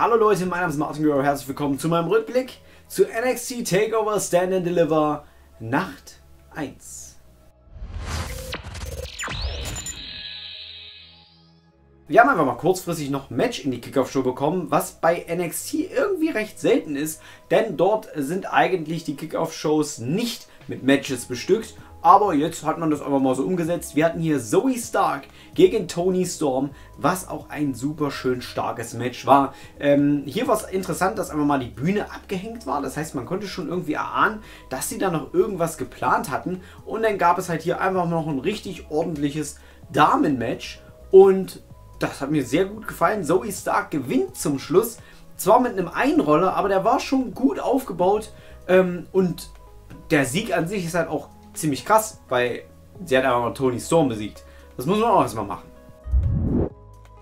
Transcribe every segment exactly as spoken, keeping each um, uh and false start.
Hallo Leute, mein Name ist Martin Guerrero, herzlich willkommen zu meinem Rückblick zu N X T Takeover Stand and Deliver Nacht eins. Wir haben einfach mal kurzfristig noch Match in die Kickoff-Show bekommen, was bei N X T irgendwie recht selten ist, denn dort sind eigentlich die Kickoff-Shows nicht mit Matches bestückt. Aber jetzt hat man das einfach mal so umgesetzt. Wir hatten hier Zoe Stark gegen Toni Storm, was auch ein super schön starkes Match war. Ähm, hier war es interessant, dass einfach mal die Bühne abgehängt war. Das heißt, man konnte schon irgendwie erahnen, dass sie da noch irgendwas geplant hatten. Und dann gab es halt hier einfach noch ein richtig ordentliches Damenmatch. Und das hat mir sehr gut gefallen. Zoe Stark gewinnt zum Schluss. Zwar mit einem Einroller, aber der war schon gut aufgebaut. Ähm, und der Sieg an sich ist halt auch ziemlich krass, weil sie hat einfach Toni Storm besiegt. Das muss man auch erstmal machen.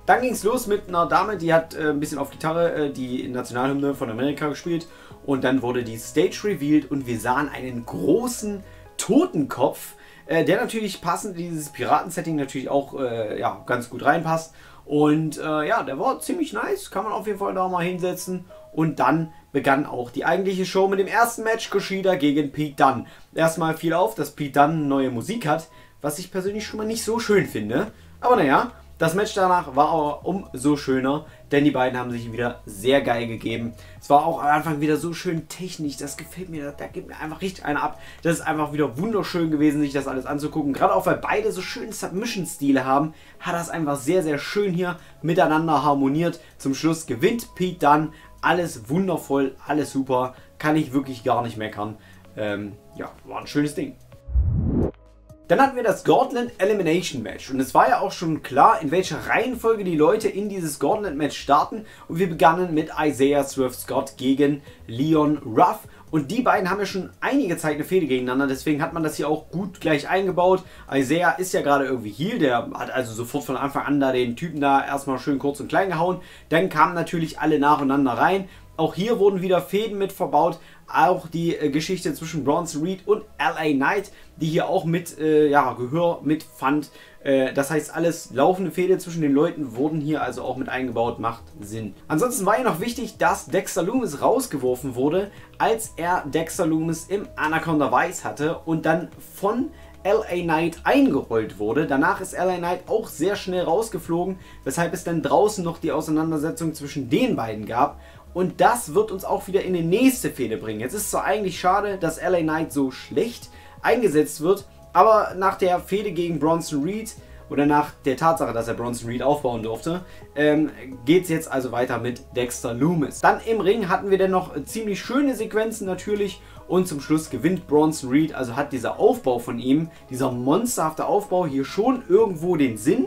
Dann ging es los mit einer Dame, die hat äh, ein bisschen auf Gitarre äh, die Nationalhymne von Amerika gespielt. Und dann wurde die Stage revealed und wir sahen einen großen Totenkopf, äh, der natürlich passend in dieses Piraten-Setting natürlich auch äh, ja, ganz gut reinpasst. Und äh, ja, der war ziemlich nice, kann man auf jeden Fall da mal hinsetzen. Und dann begann auch die eigentliche Show mit dem ersten Match, Kushida gegen Pete Dunne. Erstmal fiel auf, dass Pete Dunne neue Musik hat, was ich persönlich schon mal nicht so schön finde. Aber naja, das Match danach war aber umso schöner, denn die beiden haben sich wieder sehr geil gegeben. Es war auch am Anfang wieder so schön technisch, das gefällt mir, da gibt mir einfach richtig einer ab. Das ist einfach wieder wunderschön gewesen, sich das alles anzugucken. Gerade auch, weil beide so schöne Submission-Stile haben, hat das einfach sehr, sehr schön hier miteinander harmoniert. Zum Schluss gewinnt Pete Dunne. Alles wundervoll, alles super, kann ich wirklich gar nicht meckern. Ähm, ja, war ein schönes Ding. Dann hatten wir das Gauntlet Elimination Match und es war ja auch schon klar, in welcher Reihenfolge die Leute in dieses Gauntlet Match starten und wir begannen mit Isaiah Swift Scott gegen Leon Ruff. Und die beiden haben ja schon einige Zeit eine Fehde gegeneinander, deswegen hat man das hier auch gut gleich eingebaut. Isaiah ist ja gerade irgendwie Heel, der hat also sofort von Anfang an da den Typen da erstmal schön kurz und klein gehauen. Dann kamen natürlich alle nacheinander rein. Auch hier wurden wieder Fäden mit verbaut. Auch die äh, Geschichte zwischen Bronson Reed und L A. Knight, die hier auch mit äh, ja, Gehör mitfand. Äh, das heißt, alles laufende Fäden zwischen den Leuten wurden hier also auch mit eingebaut. Macht Sinn. Ansonsten war ja noch wichtig, dass Dexter Lumis rausgeworfen wurde, als er Dexter Lumis im Anaconda Vice hatte und dann von L A. Knight eingerollt wurde. Danach ist L A. Knight auch sehr schnell rausgeflogen, weshalb es dann draußen noch die Auseinandersetzung zwischen den beiden gab. Und das wird uns auch wieder in die nächste Fehde bringen. Jetzt ist zwar eigentlich schade, dass L A. Knight so schlecht eingesetzt wird, aber nach der Fehde gegen Bronson Reed oder nach der Tatsache, dass er Bronson Reed aufbauen durfte, ähm, geht es jetzt also weiter mit Dexter Lumis. Dann im Ring hatten wir dann noch ziemlich schöne Sequenzen natürlich und zum Schluss gewinnt Bronson Reed. Also hat dieser Aufbau von ihm, dieser monsterhafte Aufbau hier schon irgendwo den Sinn,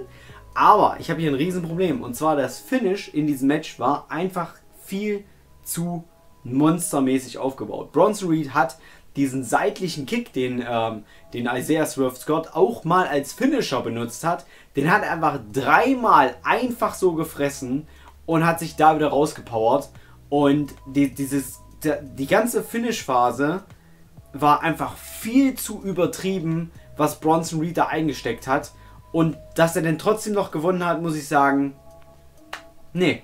aber ich habe hier ein Riesenproblem und zwar das Finish in diesem Match war einfach viel zu monstermäßig aufgebaut. Bronson Reed hat diesen seitlichen Kick, den, ähm, den Isaiah Swift Scott auch mal als Finisher benutzt hat, den hat er einfach dreimal einfach so gefressen und hat sich da wieder rausgepowert. Und die, dieses, die ganze Finish-Phase war einfach viel zu übertrieben, was Bronson Reed da eingesteckt hat. Und dass er dann trotzdem noch gewonnen hat, muss ich sagen, nee.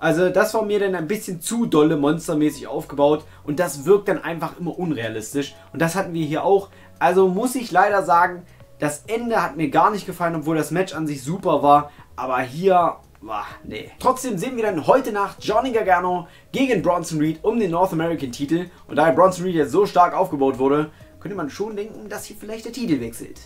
Also das war mir dann ein bisschen zu dolle monstermäßig aufgebaut und das wirkt dann einfach immer unrealistisch und das hatten wir hier auch. Also muss ich leider sagen, das Ende hat mir gar nicht gefallen, obwohl das Match an sich super war, aber hier, ach, nee. Trotzdem sehen wir dann heute Nacht Johnny Gargano gegen Bronson Reed um den North American Titel und da Bronson Reed jetzt so stark aufgebaut wurde, könnte man schon denken, dass hier vielleicht der Titel wechselt.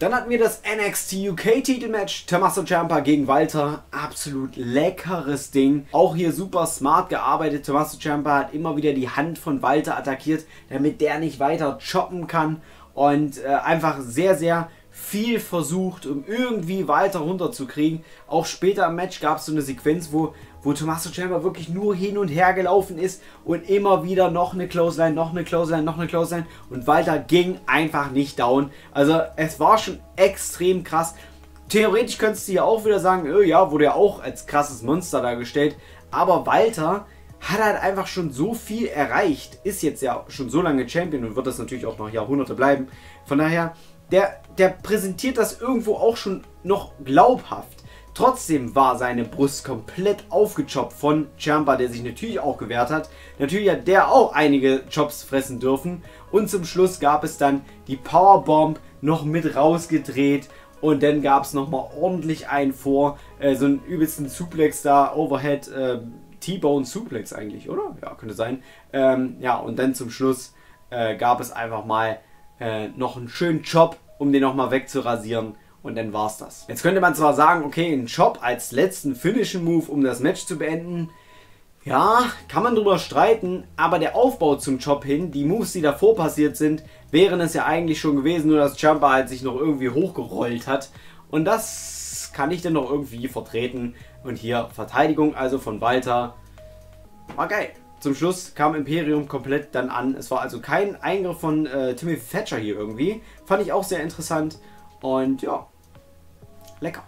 Dann hatten wir das N X T U K Titelmatch, Tommaso Ciampa gegen Walter, absolut leckeres Ding. Auch hier super smart gearbeitet, Tommaso Ciampa hat immer wieder die Hand von Walter attackiert, damit der nicht weiter choppen kann und äh, einfach sehr, sehr viel versucht, um irgendwie Walter runterzukriegen. Auch später im Match gab es so eine Sequenz, wo, wo Tommaso Ciampa wirklich nur hin und her gelaufen ist und immer wieder noch eine Clothesline, noch eine Clothesline, noch eine Clothesline und Walter ging einfach nicht down. Also es war schon extrem krass. Theoretisch könntest du ja auch wieder sagen, oh ja, wurde ja auch als krasses Monster dargestellt, aber Walter hat halt einfach schon so viel erreicht, ist jetzt ja schon so lange Champion und wird das natürlich auch noch Jahrhunderte bleiben. Von daher, der, der präsentiert das irgendwo auch schon noch glaubhaft. Trotzdem war seine Brust komplett aufgechoppt von Ciampa, der sich natürlich auch gewehrt hat. Natürlich hat der auch einige Chops fressen dürfen. Und zum Schluss gab es dann die Powerbomb noch mit rausgedreht. Und dann gab es nochmal ordentlich einen vor. Äh, so einen übelsten Suplex da, Overhead, äh, T-Bone Suplex eigentlich, oder? Ja, könnte sein. Ähm, ja, und dann zum Schluss äh, gab es einfach mal äh, noch einen schönen Chop, um den nochmal wegzurasieren. Und dann war's das. Jetzt könnte man zwar sagen, okay, ein Chop als letzten Finishing Move, um das Match zu beenden. Ja, kann man drüber streiten, aber der Aufbau zum Chop hin, die Moves, die davor passiert sind, wären es ja eigentlich schon gewesen, nur dass Ciampa halt sich noch irgendwie hochgerollt hat. Und das kann ich dann noch irgendwie vertreten. Und hier Verteidigung also von Walter. War geil. Zum Schluss kam Imperium komplett dann an. Es war also kein Eingriff von äh, Timmy Thatcher hier irgendwie. Fand ich auch sehr interessant. Und ja, lecker.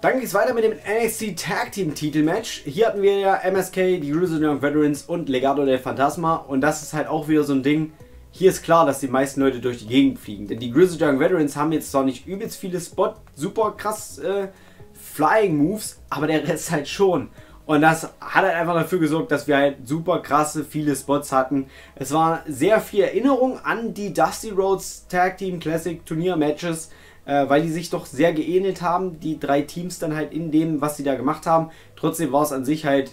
Dann ging es weiter mit dem N X T Tag Team Titelmatch. Hier hatten wir ja M S K, die Grizzled Young Veterans und Legado del Fantasma. Und das ist halt auch wieder so ein Ding. Hier ist klar, dass die meisten Leute durch die Gegend fliegen. Denn die Grizzled Young Veterans haben jetzt zwar nicht übelst viele Spot, super krass äh, Flying Moves, aber der Rest halt schon. Und das hat halt einfach dafür gesorgt, dass wir halt super krasse, viele Spots hatten. Es war sehr viel Erinnerung an die Dusty Rhodes Tag Team Classic Turnier Matches, äh, weil die sich doch sehr geähnelt haben, die drei Teams dann halt in dem, was sie da gemacht haben. Trotzdem war es an sich halt,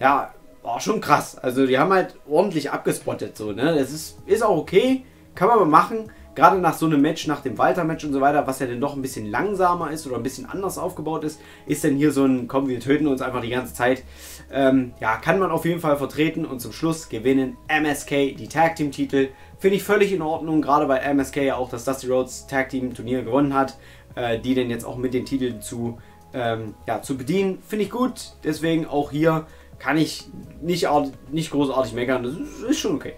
ja, war schon krass. Also die haben halt ordentlich abgespottet so, ne? Das ist, ist auch okay, kann man mal machen. Gerade nach so einem Match, nach dem Walter-Match und so weiter, was ja dann doch ein bisschen langsamer ist oder ein bisschen anders aufgebaut ist, ist dann hier so ein, komm, wir töten uns einfach die ganze Zeit. Ähm, ja, kann man auf jeden Fall vertreten und zum Schluss gewinnen M S K die Tag-Team-Titel. Finde ich völlig in Ordnung, gerade weil M S K ja auch das Dusty Rhodes Tag-Team-Turnier gewonnen hat, äh, die dann jetzt auch mit den Titeln zu, ähm, ja, zu bedienen. Finde ich gut, deswegen auch hier kann ich nicht, nicht großartig meckern, das ist schon okay.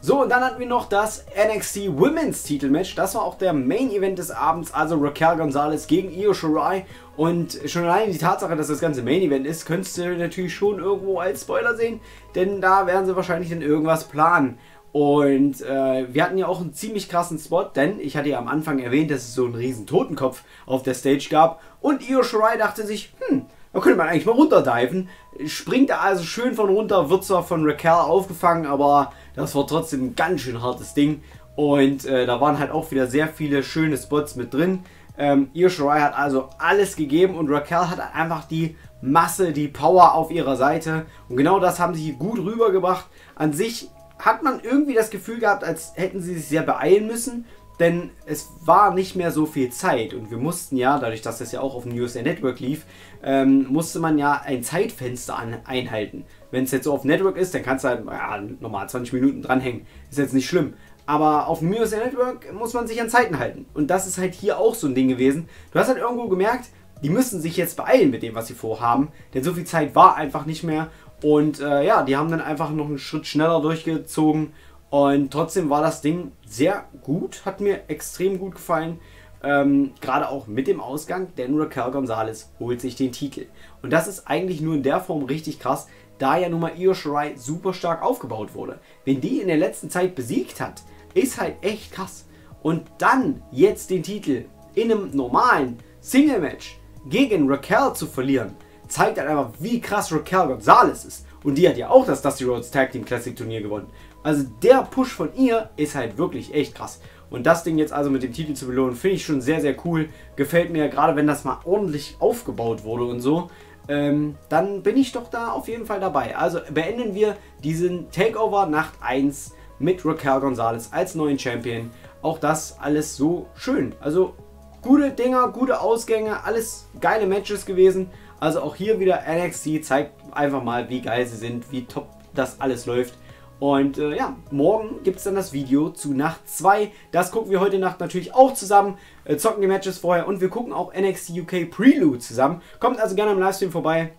So, und dann hatten wir noch das N X T Women's Titelmatch. Das war auch der Main Event des Abends, also Raquel González gegen Io Shirai. Und schon allein die Tatsache, dass das ganze Main Event ist, könntest du natürlich schon irgendwo als Spoiler sehen, denn da werden sie wahrscheinlich dann irgendwas planen. Und äh, wir hatten ja auch einen ziemlich krassen Spot, denn ich hatte ja am Anfang erwähnt, dass es so einen riesen Totenkopf auf der Stage gab. Und Io Shirai dachte sich, hm, da könnte man eigentlich mal runterdiven. Springt er also schön von runter, wird zwar von Raquel aufgefangen, aber das war trotzdem ein ganz schön hartes Ding. Und äh, da waren halt auch wieder sehr viele schöne Spots mit drin. Ähm, Io Shirai hat also alles gegeben und Raquel hat einfach die Masse, die Power auf ihrer Seite. Und genau das haben sie hier gut rübergebracht. An sich hat man irgendwie das Gefühl gehabt, als hätten sie sich sehr beeilen müssen. Denn es war nicht mehr so viel Zeit und wir mussten ja, dadurch, dass das ja auch auf dem U S A Network lief, ähm, musste man ja ein Zeitfenster an, einhalten. Wenn es jetzt so auf Network ist, dann kannst du halt ja, normal zwanzig Minuten dranhängen. Ist jetzt nicht schlimm. Aber auf dem U S A Network muss man sich an Zeiten halten. Und das ist halt hier auch so ein Ding gewesen. Du hast halt irgendwo gemerkt, die müssen sich jetzt beeilen mit dem, was sie vorhaben. Denn so viel Zeit war einfach nicht mehr. Und äh, ja, die haben dann einfach noch einen Schritt schneller durchgezogen. Und trotzdem war das Ding sehr gut, hat mir extrem gut gefallen, ähm, gerade auch mit dem Ausgang, denn Raquel González holt sich den Titel. Und das ist eigentlich nur in der Form richtig krass, da ja nun mal Io Shirai super stark aufgebaut wurde. Wenn die in der letzten Zeit besiegt hat, ist halt echt krass. Und dann jetzt den Titel in einem normalen Single-Match gegen Raquel zu verlieren, zeigt halt einfach, wie krass Raquel González ist. Und die hat ja auch das Dusty Rhodes Tag Team Classic Turnier gewonnen. Also der Push von ihr ist halt wirklich echt krass. Und das Ding jetzt also mit dem Titel zu belohnen, finde ich schon sehr, sehr cool. Gefällt mir, gerade wenn das mal ordentlich aufgebaut wurde und so. Ähm, dann bin ich doch da auf jeden Fall dabei. Also beenden wir diesen Takeover Nacht eins mit Raquel González als neuen Champion. Auch das alles so schön. Also gute Dinger, gute Ausgänge, alles geile Matches gewesen. Also auch hier wieder N X T zeigt einfach mal, wie geil sie sind, wie top das alles läuft. Und äh, ja, morgen gibt es dann das Video zu Nacht zwei. Das gucken wir heute Nacht natürlich auch zusammen, äh, zocken die Matches vorher und wir gucken auch N X T U K Prelude zusammen. Kommt also gerne am Livestream vorbei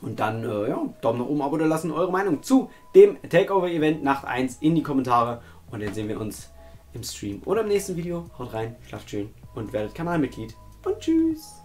und dann äh, ja, Daumen nach oben, Abo da lassen, eure Meinung zu dem Takeover-Event Nacht eins in die Kommentare. Und dann sehen wir uns im Stream oder im nächsten Video. Haut rein, schlaft schön und werdet Kanalmitglied und tschüss.